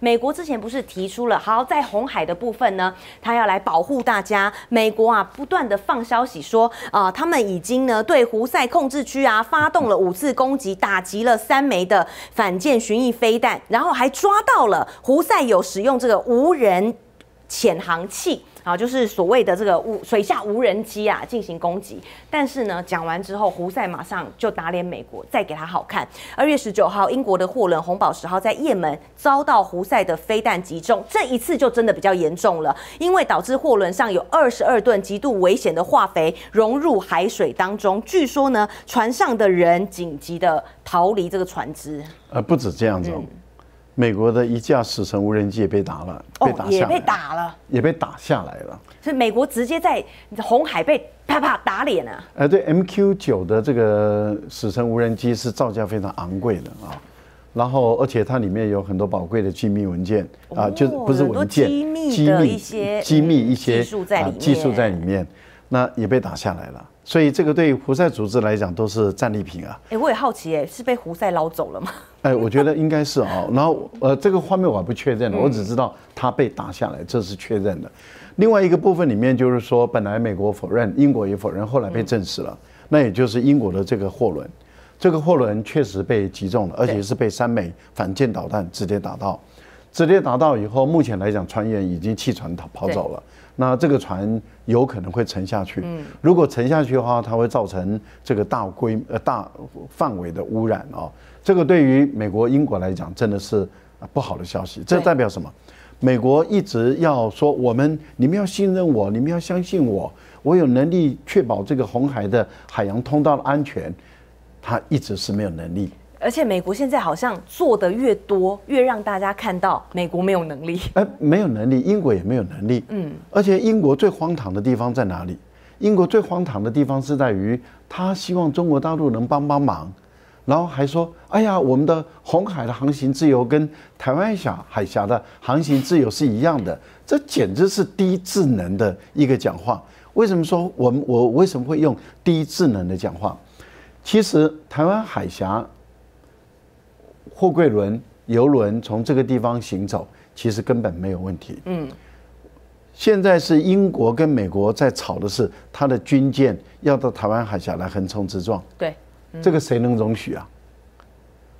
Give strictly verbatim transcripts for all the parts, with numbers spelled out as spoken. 美国之前不是提出了，好，在红海的部分呢，他要来保护大家。美国啊，不断的放消息说，啊、呃，他们已经呢对胡塞控制区啊发动了五次攻击，打击了三枚的反舰巡弋飞弹，然后还抓到了胡塞有使用这个无人潜航器。 啊，就是所谓的这个无水下无人机啊，进行攻击。但是呢，讲完之后，胡塞马上就打脸美国，再给他好看。二月十九号，英国的货轮红宝石号在也门遭到胡塞的飞弹击中，这一次就真的比较严重了，因为导致货轮上有二十二吨极度危险的化肥融入海水当中。据说呢，船上的人紧急的逃离这个船只。呃，不止这样子。嗯 美国的一架死神无人机也被打了，被打下来，也被打了，也被打下来了。所以美国直接在红海被啪啪打脸啊！哎，对 ，M Q 九 的这个死神无人机是造价非常昂贵的啊，然后而且它里面有很多宝贵的机密文件啊，就不是文件，机密的一些机密一些技术在里面，技术在里面，那也被打下来了。 所以这个对胡塞组织来讲都是战利品啊！哎，我也好奇，哎，是被胡塞捞走了吗？哎，我觉得应该是啊。然后，呃，这个画面我还不确认了，我只知道他被打下来，这是确认的。另外一个部分里面就是说，本来美国否认，英国也否认，后来被证实了。那也就是英国的这个货轮，这个货轮确实被击中了，而且是被三枚反舰导弹直接打到，直接打到以后，目前来讲，船员已经弃船逃跑走了。 那这个船有可能会沉下去。嗯，如果沉下去的话，它会造成这个大规呃大范围的污染哦。这个对于美国、英国来讲，真的是不好的消息。这代表什么？美国一直要说我们，你们要信任我，你们要相信我，我有能力确保这个红海的海洋通道的安全。他一直是没有能力。 而且美国现在好像做的越多，越让大家看到美国没有能力。哎、呃，没有能力，英国也没有能力。嗯，而且英国最荒唐的地方在哪里？英国最荒唐的地方是在于，他希望中国大陆能帮帮忙，然后还说：“哎呀，我们的红海的航行自由跟台湾峡海峡的航行自由是一样的。”这简直是低智能的一个讲话。为什么说我们我为什么会用低智能的讲话？其实台湾海峡。 货柜轮、邮轮从这个地方行走，其实根本没有问题。嗯，现在是英国跟美国在吵的是，他的军舰要到台湾海峡来横冲直撞。对，嗯、这个谁能容许啊？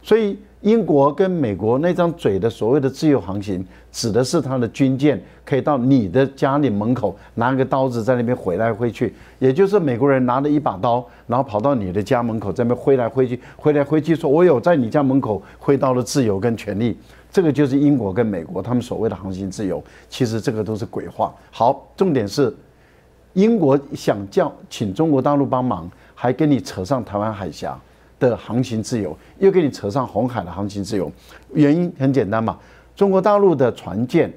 所以英国跟美国那张嘴的所谓的自由航行，指的是他的军舰可以到你的家里门口，拿个刀子在那边挥来挥去，也就是美国人拿了一把刀。 然后跑到你的家门口，在那边挥来挥去，挥来挥去，说我有在你家门口挥刀的自由跟权利，这个就是英国跟美国他们所谓的航行自由，其实这个都是鬼话。好，重点是，英国想叫请中国大陆帮忙，还跟你扯上台湾海峡的航行自由，又跟你扯上红海的航行自由，原因很简单嘛，中国大陆的船舰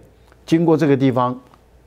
经过这个地方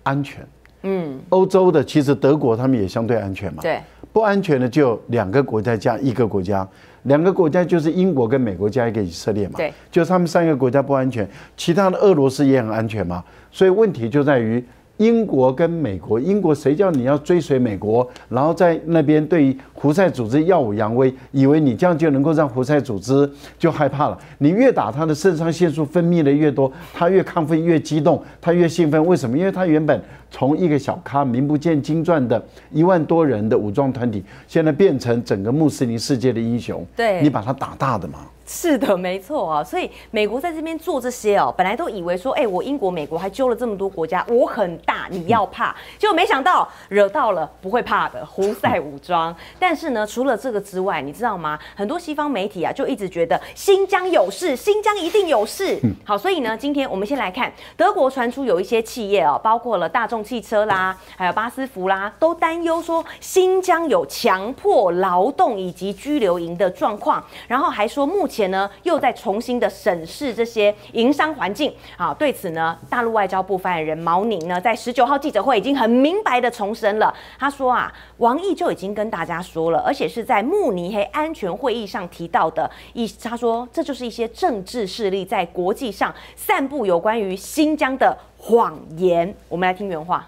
安全，嗯，欧洲的其实德国他们也相对安全嘛，对。 不安全的就两个国家加一个国家，两个国家就是英国跟美国加一个以色列嘛，对，就是他们三个国家不安全，其他的俄罗斯也很安全嘛，所以问题就在于英国跟美国，英国谁叫你要追随美国，然后在那边对胡塞组织耀武扬威，以为你这样就能够让胡塞组织就害怕了，你越打他的肾上腺素分泌的越多，他越亢奋越激动，他越兴奋，为什么？因为他原本。 从一个小咖、名不见经传的一万多人的武装团体，现在变成整个穆斯林世界的英雄。对，你把他打大的嘛？是的，没错啊。所以美国在这边做这些哦，本来都以为说，哎，我英国、美国还揪了这么多国家，我很大，你要怕。结果没想到惹到了不会怕的胡塞武装。但是呢，除了这个之外，你知道吗？很多西方媒体啊，就一直觉得新疆有事，新疆一定有事。嗯、好，所以呢，今天我们先来看德国传出有一些企业哦，包括了大众。 汽车啦，还有巴斯夫啦，都担忧说新疆有强迫劳动以及拘留营的状况，然后还说目前呢又在重新的审视这些营商环境啊。对此呢，大陆外交部发言人毛宁呢在十九号记者会已经很明白的重申了，他说啊，王毅就已经跟大家说了，而且是在慕尼黑安全会议上提到的，一他说这就是一些政治势力在国际上散布有关于新疆的。 谎言，我们来听原话。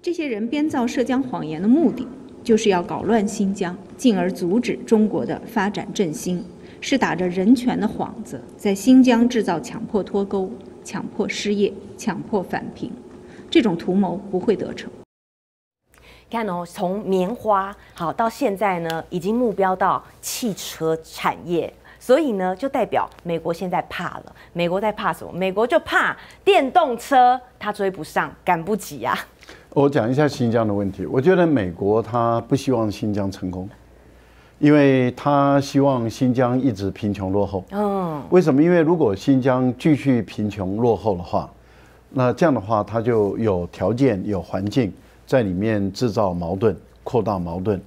这些人编造涉疆谎言的目的，就是要搞乱新疆，进而阻止中国的发展振兴，是打着人权的幌子，在新疆制造强迫脱钩，强迫失业、强迫返贫，这种图谋不会得逞。 看哦，从棉花好到现在呢，已经目标到汽车产业，所以呢，就代表美国现在怕了。美国在怕什么？美国就怕电动车它追不上，赶不及啊。我讲一下新疆的问题，我觉得美国他不希望新疆成功，因为他希望新疆一直贫穷落后。嗯，为什么？因为如果新疆继续贫穷落后的话，那这样的话，它就有条件、有环境。 在里面制造矛盾，扩大矛盾，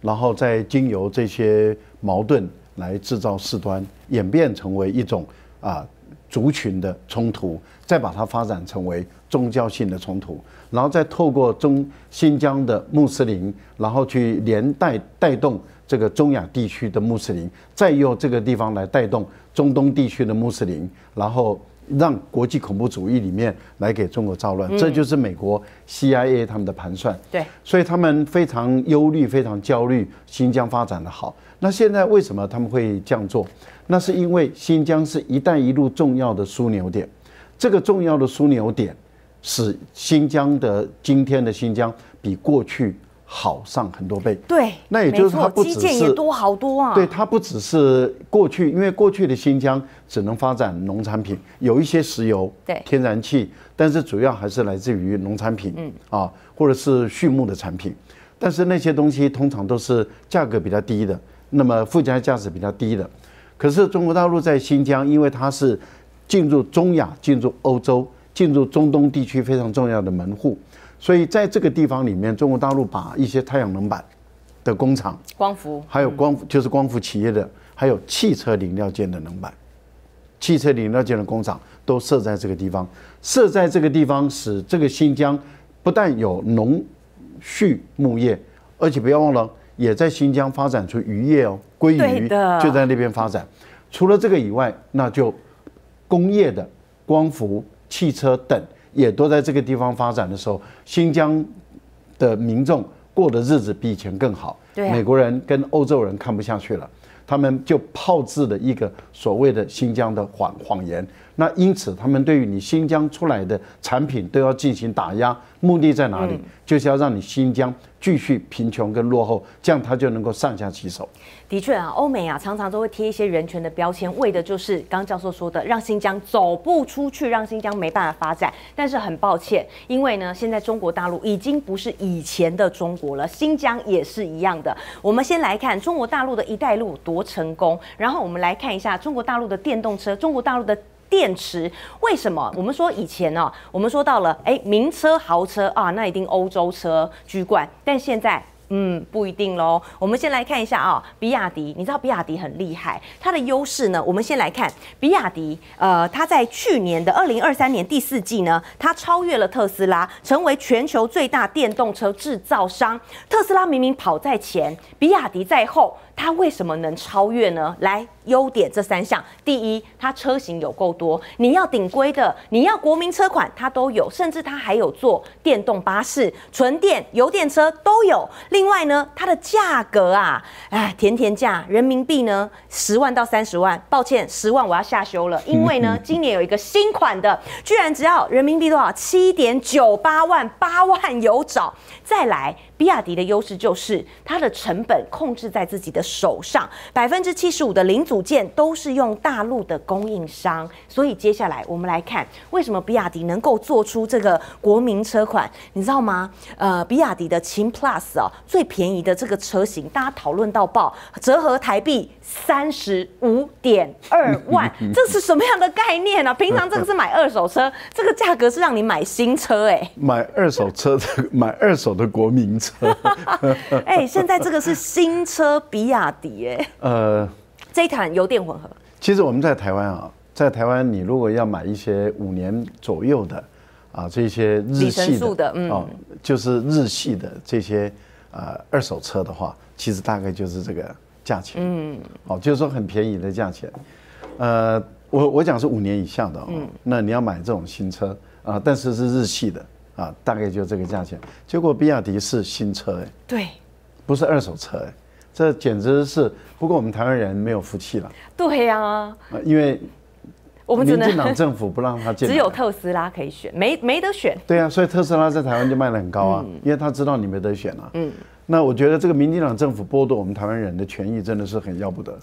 然后再经由这些矛盾来制造事端，演变成为一种啊族群的冲突，再把它发展成为宗教性的冲突，然后再透过中新疆的穆斯林，然后去连带带动这个中亚地区的穆斯林，再由这个地方来带动中东地区的穆斯林，然后。 让国际恐怖主义里面来给中国造乱，这就是美国 C I A 他们的盘算。对，所以他们非常忧虑、非常焦虑。新疆发展的好，那现在为什么他们会这样做？那是因为新疆是一带一路重要的枢纽点，这个重要的枢纽点使新疆的今天的新疆比过去。 好上很多倍，对，那也就是它不只是基建也多好多啊，对，它不只是过去，因为过去的新疆只能发展农产品，有一些石油、对，天然气，但是主要还是来自于农产品，嗯啊，或者是畜牧的产品，但是那些东西通常都是价格比较低的，那么附加价值比较低的。可是中国大陆在新疆，因为它是进入中亚、进入欧洲、进入中东地区非常重要的门户。 所以在这个地方里面，中国大陆把一些太阳能板的工厂、光伏，还有光伏就是光伏企业的，还有汽车零料件的能板、汽车零料件的工厂都设在这个地方。设在这个地方，使这个新疆不但有农畜牧业，而且不要忘了，也在新疆发展出渔业哦，鲑鱼就在那边发展。除了这个以外，那就工业的光伏、汽车等。 也都在这个地方发展的时候，新疆的民众过的日子比以前更好。对，美国人跟欧洲人看不下去了，他们就炮制了一个所谓的新疆的谎谎言。那因此，他们对于你新疆出来的产品都要进行打压，目的在哪里？就是要让你新疆继续贫穷跟落后，这样他就能够上下其手。 的确啊，欧美啊常常都会贴一些人权的标签，为的就是刚刚教授说的，让新疆走不出去，让新疆没办法发展。但是很抱歉，因为呢，现在中国大陆已经不是以前的中国了，新疆也是一样的。我们先来看中国大陆的一带一路多成功，然后我们来看一下中国大陆的电动车，中国大陆的。 电池为什么？我们说以前呢、啊，我们说到了，哎，名车豪车啊，那一定欧洲车居冠。但现在，嗯，不一定咯。我们先来看一下啊，比亚迪，你知道比亚迪很厉害，它的优势呢，我们先来看比亚迪，呃，它在去年的二零二三年第四季呢，它超越了特斯拉，成为全球最大电动车制造商。特斯拉明明跑在前，比亚迪在后。 它为什么能超越呢？来，优点这三项：第一，它车型有够多，你要顶规的，你要国民车款，它都有，甚至它还有做电动巴士、纯电、油电车都有。另外呢，它的价格啊，哎，甜甜价，人民币呢，十万到三十万，抱歉，十万我要下修了，因为呢，今年有一个新款的，居然只要人民币多少？七点九八万，八万有找。再来，比亚迪的优势就是它的成本控制在自己的。 手上百分之七十五的零组件都是用大陆的供应商，所以接下来我们来看为什么比亚迪能够做出这个国民车款，你知道吗？呃，比亚迪的秦 Plus 啊，最便宜的这个车型，大家讨论到爆，折合台币三十五点二万，这是什么样的概念呢、啊？平常这个是买二手车，这个价格是让你买新车、欸，哎，买二手车，买二手的国民车，哎欸，现在这个是新车比亚。 大底耶，呃，这一款油电混合。其实我们在台湾啊，在台湾你如果要买一些五年左右的啊，这些日系的，嗯、哦，就是日系的这些呃二手车的话，其实大概就是这个价钱，嗯，哦，就是说很便宜的价钱。呃，我我讲是五年以下的、哦，嗯，那你要买这种新车啊，但是是日系的啊，大概就这个价钱。结果比亚迪是新车，哎，对，不是二手车，哎。 这简直是，不过我们台湾人没有福气了。对呀、啊，因为我们只能民进党政府不让他进，只有特斯拉可以选，没没得选。对啊，所以特斯拉在台湾就卖得很高啊，嗯、因为他知道你没得选啊。嗯，那我觉得这个民进党政府剥夺我们台湾人的权益，真的是很要不得。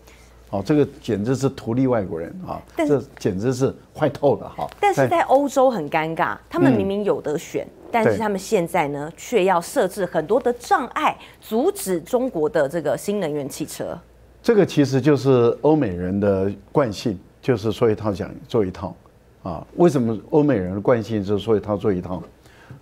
哦，这个简直是图利外国人啊！这简直是坏透了哈！但是在欧洲很尴尬，他们明明有得选，嗯、但是他们现在呢，却要设置很多的障碍，阻止中国的这个新能源汽车。这个其实就是欧美人的惯性，就是说一套讲做一套啊。为什么欧美人的惯性就是说一套做一套？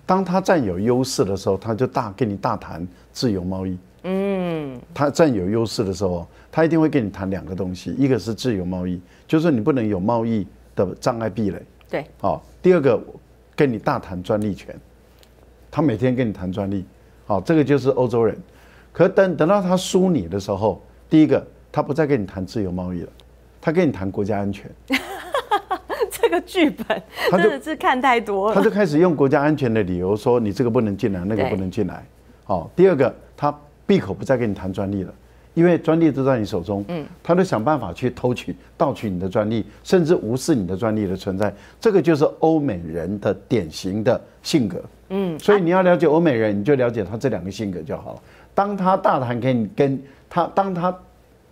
当他占有优势的时候，他就大跟你大谈自由贸易。 嗯，他占有优势的时候，他一定会跟你谈两个东西，一个是自由贸易，就是你不能有贸易的障碍壁垒。对，好、哦，第二个跟你大谈专利权，他每天跟你谈专利，好、哦，这个就是欧洲人。可等等到他输你的时候，第一个他不再跟你谈自由贸易了，他跟你谈国家安全。这个剧本真的是看太多了，他就开始用国家安全的理由说你这个不能进来，那个不能进来。好、哦，第二个他。 闭口不再跟你谈专利了，因为专利都在你手中，嗯，他都想办法去偷取、盗取你的专利，甚至无视你的专利的存在。这个就是欧美人的典型的性格，嗯，所以你要了解欧美人，你就了解他这两个性格就好了。当他大谈跟你跟他，当他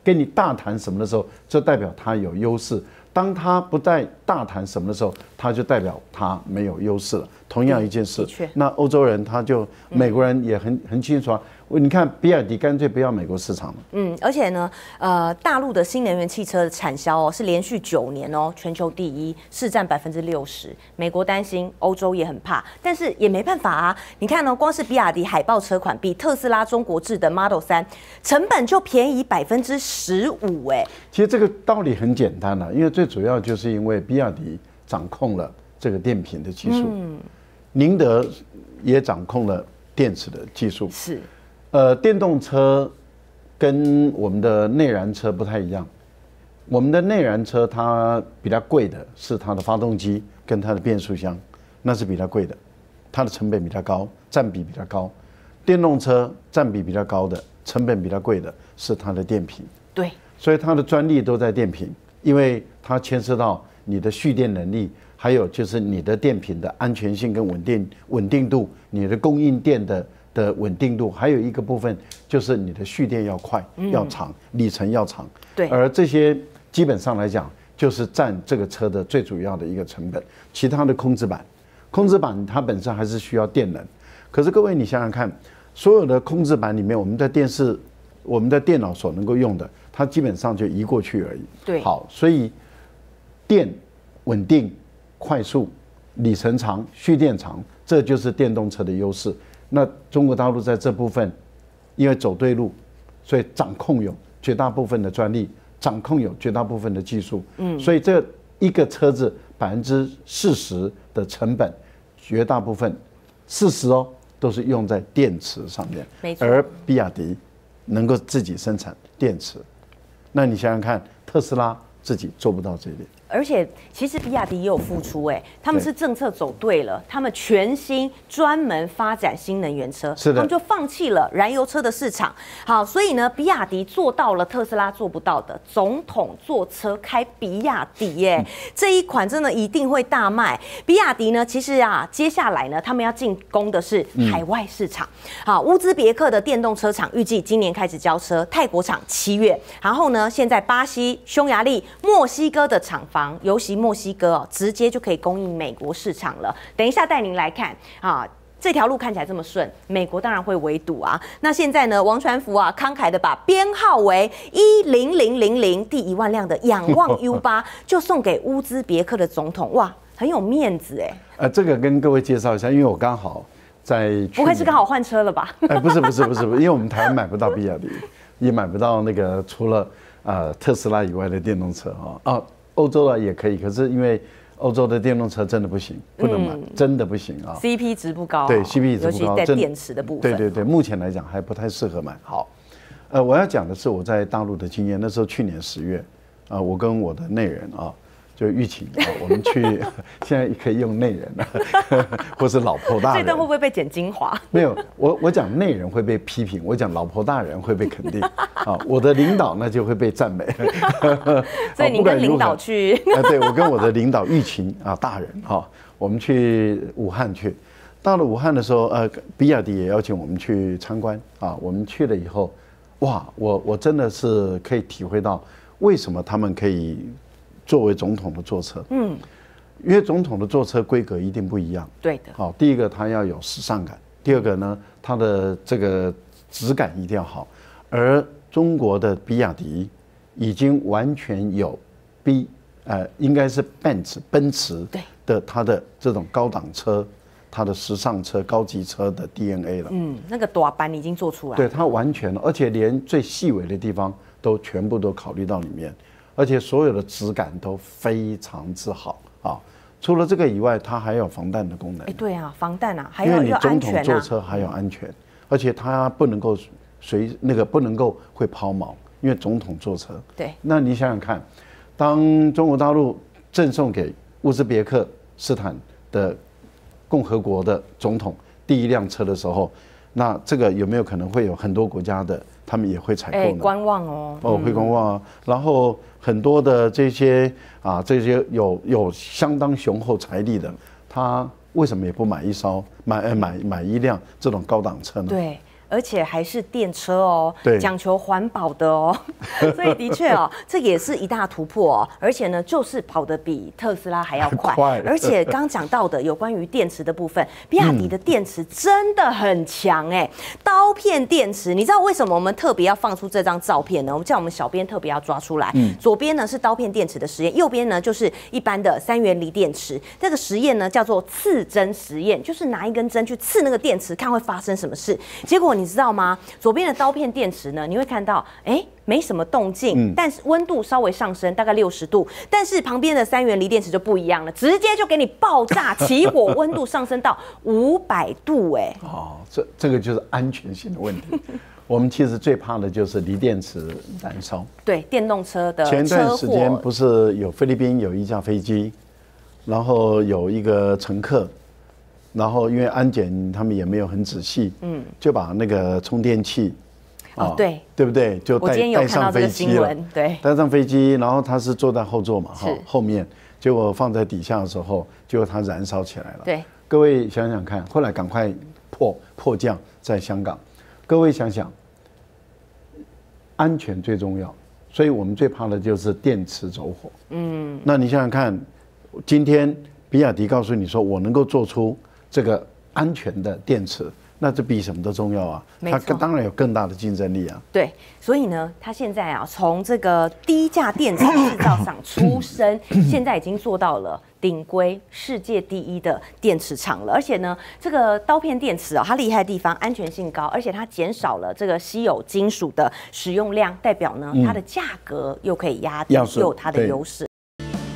跟你大谈什么的时候，就代表他有优势；当他不再大谈什么的时候，他就代表他没有优势了。同样一件事，那欧洲人他就美国人也很很清楚啊。 你看，比亚迪干脆不要美国市场了。嗯，而且呢，呃，大陆的新能源汽车的产销哦，是连续九年哦，全球第一，市占百分之六十。美国担心，欧洲也很怕，但是也没办法啊。你看呢、哦，光是比亚迪海豹车款比特斯拉中国制的 Model 三成本就便宜百分之十五。哎，其实这个道理很简单了、啊，因为最主要就是因为比亚迪掌控了这个电瓶的技术，嗯，宁德也掌控了电池的技术，是。 呃，电动车跟我们的内燃车不太一样。我们的内燃车它比较贵的是它的发动机跟它的变速箱，那是比较贵的，它的成本比较高，占比比较高。电动车占比比较高的，成本比较贵的是它的电瓶。对，所以它的专利都在电瓶，因为它牵涉到你的蓄电能力，还有就是你的电瓶的安全性跟稳定稳定度，你的供应电的。 的稳定度，还有一个部分就是你的蓄电要快、要长、里程要长。对，而这些基本上来讲，就是占这个车的最主要的一个成本。其他的控制板，控制板它本身还是需要电能。可是各位，你想想看，所有的控制板里面，我们的电视、我们的电脑所能够用的，它基本上就移过去而已。对，好，所以电稳定、快速、里程长、蓄电长，这就是电动车的优势。 那中国大陆在这部分，因为走对路，所以掌控有绝大部分的专利，掌控有绝大部分的技术。嗯，所以这一个车子百分之四十的成本，绝大部分四十哦都是用在电池上面。没错。而比亚迪能够自己生产电池，那你想想看，特斯拉自己做不到这一点。 而且，其实比亚迪也有付出哎、欸，他们是政策走对了，他们全新专门发展新能源车，是的，他们就放弃了燃油车的市场。好，所以呢，比亚迪做到了特斯拉做不到的，总统坐车开比亚迪耶、欸，这一款真的一定会大卖。比亚迪呢，其实啊，接下来呢，他们要进攻的是海外市场。好，乌兹别克的电动车厂预计今年开始交车，泰国厂七月，然后呢，现在巴西、匈牙利、墨西哥的厂房。 尤其墨西哥哦，直接就可以供应美国市场了。等一下带您来看啊，这条路看起来这么顺，美国当然会围堵啊。那现在呢，王传福啊，慷慨的把编号为一零零零零第一万辆的仰望 U 八就送给乌兹别克的总统，哇，很有面子哎。呃，这个跟各位介绍一下，因为我刚好在不会是刚好换车了吧？哎，不是不是不是，因为我们台湾买不到比亚迪，也买不到那个除了呃特斯拉以外的电动车啊啊。 欧洲啊也可以，可是因为欧洲的电动车真的不行，不能买，嗯、真的不行啊。C P 值不高、啊，对 ，C P 值不高，尤其在电池的部分。对对对，目前来讲还不太适合买。好，呃，我要讲的是我在大陆的经验。那时候去年十月，啊、呃，我跟我的内人啊，就是玉琴啊，我们去现在可以用内人了，或是老婆大人。这段会不会被剪精华？没有，我我讲内人会被批评，我讲老婆大人会被肯定啊，我的领导呢就会被赞美。所以你跟领导去？啊，对，我跟我的领导玉琴啊大人哈，我们去武汉去。到了武汉的时候，呃，比亚迪也邀请我们去参观啊，我们去了以后，哇，我我真的是可以体会到为什么他们可以。 作为总统的坐车，嗯，因为总统的坐车规格一定不一样，对的。好，第一个他要有时尚感，第二个呢，他的这个质感一定要好。而中国的比亚迪已经完全有 B 呃，应该是 Benz 奔驰的它的这种高档车，它的时尚车、高级车的 D N A 了。嗯，那个短板已经做出来了，对，它完全了，而且连最细微的地方都全部都考虑到里面。 而且所有的质感都非常之好啊！除了这个以外，它还有防弹的功能。哎，对啊，防弹啊，还有安全啊。因为你总统坐车还有安全，而且它不能够随那个不能够会抛锚，因为总统坐车。对。那你想想看，当中国大陆赠送给乌兹别克斯坦的共和国的总统第一辆车的时候，那这个有没有可能会有很多国家的？ 他们也会采购呢，观望哦，哦，会观望啊。然后很多的这些啊，这些有有相当雄厚财力的，他为什么也不买一艘买买买一辆这种高档车呢？对，而且还是电车哦，对，讲求环保的哦。所以的确哦，这也是一大突破哦。而且呢，就是跑得比特斯拉还要快，快而且刚讲到的有关于电池的部分，比亚迪的电池真的很强哎。嗯 刀片电池，你知道为什么我们特别要放出这张照片呢？我们叫我们小编特别要抓出来。嗯、左边呢是刀片电池的实验，右边呢就是一般的三元锂电池。这个实验呢叫做刺针实验，就是拿一根针去刺那个电池，看会发生什么事。结果你知道吗？左边的刀片电池呢，你会看到，哎、欸。 没什么动静，但是温度稍微上升，大概六十度。但是旁边的三元锂电池就不一样了，直接就给你爆炸起火，温度上升到五百度、欸。哎，哦，这这个就是安全性的问题。我们其实最怕的就是锂电池燃烧。对，电动车的车祸。前段时间不是有菲律宾有一架飞机，然后有一个乘客，然后因为安检他们也没有很仔细，嗯，就把那个充电器。 哦，对，对不对？就带带上飞机了，对，带上飞机，然后他是坐在后座嘛，哈，后面，结果放在底下的时候，结果它燃烧起来了。对，各位想想看，后来赶快迫迫降在香港，各位想想，安全最重要，所以我们最怕的就是电池走火。嗯，那你想想看，今天比亚迪告诉你说，我能够做出这个安全的电池。 那这比什么都重要啊！它当然有更大的竞争力啊。对，所以呢，它现在啊，从这个低价电池制造厂出身，现在已经做到了。 顶规世界第一的电池厂了，而且呢，这个刀片电池啊、哦，它厉害的地方，安全性高，而且它减少了这个稀有金属的使用量，代表呢，它的价格又可以压低，嗯、又有它的优势。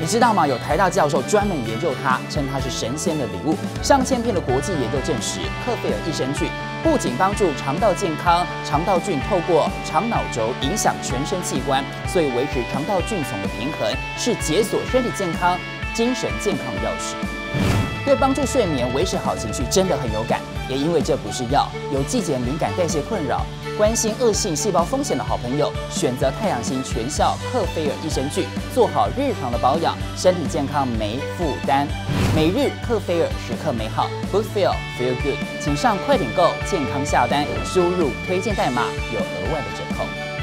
你知道吗？有台大教授专门研究它，称它是神仙的礼物。上千篇的国际研究证实，克菲尔益生菌不仅帮助肠道健康，肠道菌透过肠脑轴影响全身器官，所以维持肠道菌丛的平衡是解锁身体健康、精神健康的钥匙。对帮助睡眠、维持好情绪真的很有感。也因为这不是药，有季节敏感、代谢困扰、关心恶性细胞风险的好朋友，选择太阳星全效克菲尔益生菌，做好日常的保养，身体健康没负担。每日克菲尔，时刻美好 ，Good Feel Feel Good， 请上快点购健康下单，输入推荐代码有额外的折扣。